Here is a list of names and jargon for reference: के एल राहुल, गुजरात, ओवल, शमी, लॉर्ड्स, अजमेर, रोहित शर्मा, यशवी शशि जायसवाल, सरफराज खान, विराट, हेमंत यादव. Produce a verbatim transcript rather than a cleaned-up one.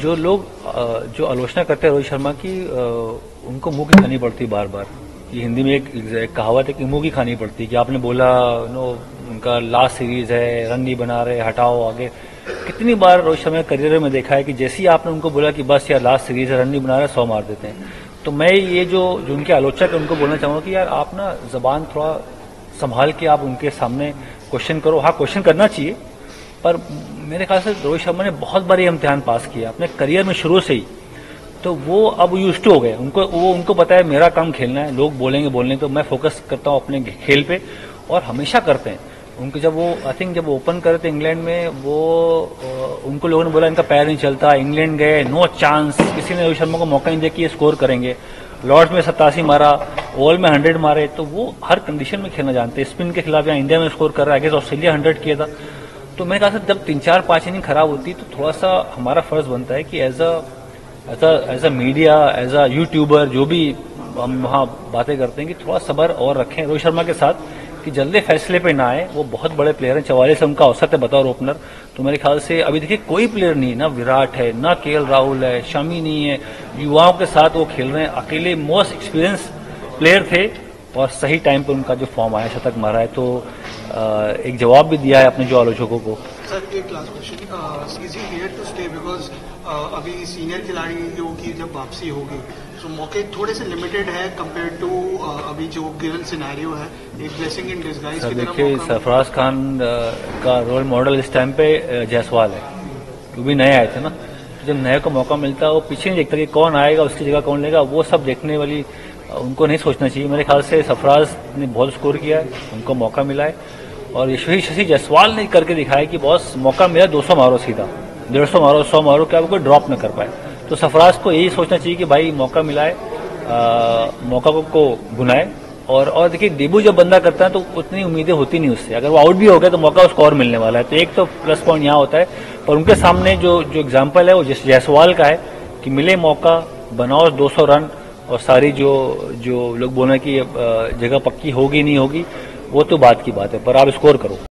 जो लोग जो आलोचना करते हैं रोहित शर्मा की, उनको मुंह की खानी पड़ती बार बार। ये हिंदी में एक, एक कहावत है कि मुंह की खानी पड़ती कि आपने बोला नो उनका लास्ट सीरीज है, रन नहीं बना रहे, हटाओ आगे। कितनी बार रोहित शर्मा करियर में देखा है कि जैसे ही आपने उनको बोला कि बस यार लास्ट सीरीज है, रन नहीं बना रहे, सौ मार देते हैं। तो मैं ये जो जो उनके आलोचक है उनको बोलना चाहूँगा कि यार आप ना जबान थोड़ा संभाल के आप उनके सामने क्वेश्चन करो। हाँ, क्वेश्चन करना चाहिए, पर मेरे ख्याल से रोहित शर्मा ने बहुत बार ये इम्तिहान पास किया अपने करियर में शुरू से ही। तो वो अब यूज्ड हो गए, उनको वो उनको पता है मेरा काम खेलना है, लोग बोलेंगे बोलने तो मैं फोकस करता हूँ अपने खेल पे, और हमेशा करते हैं। उनके जब वो आई थिंक जब ओपन करे थे इंग्लैंड में, वो उनको लोगों ने बोला इनका पैर नहीं चलता, इंग्लैंड गए, नो चांस, किसी ने रोहित शर्मा को मौका नहीं दिया कि ये स्कोर करेंगे। लॉर्ड्स में सतासी मारा, ओवल में हंड्रेड मारे। तो वो हर कंडीशन में खेलना जानते हैं। स्पिन के खिलाफ यहाँ इंडिया में स्कोर कर रहा है, अगेंस्ट ऑस्ट्रेलिया हंड्रेड किया था। तो मेरे ख्याल से जब तीन चार पाँच इनिंग खराब होती है तो थोड़ा सा हमारा फर्ज बनता है कि as a as a as a media, as a YouTuber, जो भी हम वहाँ बातें करते हैं कि थोड़ा सब्र और रखें रोहित शर्मा के साथ कि जल्दी फैसले पे ना आए। वो बहुत बड़े प्लेयर हैं, चवालीस उनका औसत है बतौर ओपनर। तो मेरे ख्याल से अभी देखिए कोई प्लेयर नहीं, ना विराट है, ना के एल राहुल है, शमी नहीं है, युवाओं के साथ वो खेल रहे हैं। अकेले मोस्ट एक्सपीरियंस प्लेयर थे और सही टाइम पर उनका जो फॉर्म आया, शतक मारा है, तो एक जवाब भी दिया है अपने जो आलोचकों को। सर एक लास्ट क्वेश्चन, अभी सीनियर खिलाड़ियों की जब वापसी होगी तो मौके थोड़े से लिमिटेड है कंपेयर टू अभी जो गिवन सिनेरियो है, एक ब्लेसिंग इन डिस्गाइज की तरह। देखिए सरफराज खान का रोल मॉडल इस टाइम पे जायसवाल है, वो भी नए आए थे ना। जब नए को मौका मिलता है वो पीछे नहीं देखता कि कौन आएगा, उसकी जगह कौन लेगा, वो सब देखने वाली उनको नहीं सोचना चाहिए। मेरे ख्याल से सरफराज ने बहुत स्कोर किया है, उनको मौका मिला है, और यशवी शशि जायसवाल ने करके दिखाया कि बहुत मौका मिला, दो सौ मारो, सीधा डेढ़ सौ मारो, सौ मारो, क्या कोई ड्रॉप ना कर पाए। तो सरफराज को यही सोचना चाहिए कि भाई मौका मिला है, आ, मौका को, को भुनाए। और और देखिए डेब्यू जब बंदा करता है तो उतनी उम्मीदें होती नहीं उससे, अगर वो आउट भी हो गया तो मौका उसको और मिलने वाला है। तो एक तो प्लस पॉइंट यहाँ होता है, पर उनके सामने जो जो एग्जाम्पल है वो जायसवाल का है कि मिले मौका, बनाओ दो सौ रन, और सारी जो जो लोग बोल रहे हैं कि जगह पक्की होगी नहीं होगी, वो तो बात की बात है, पर आप स्कोर करो।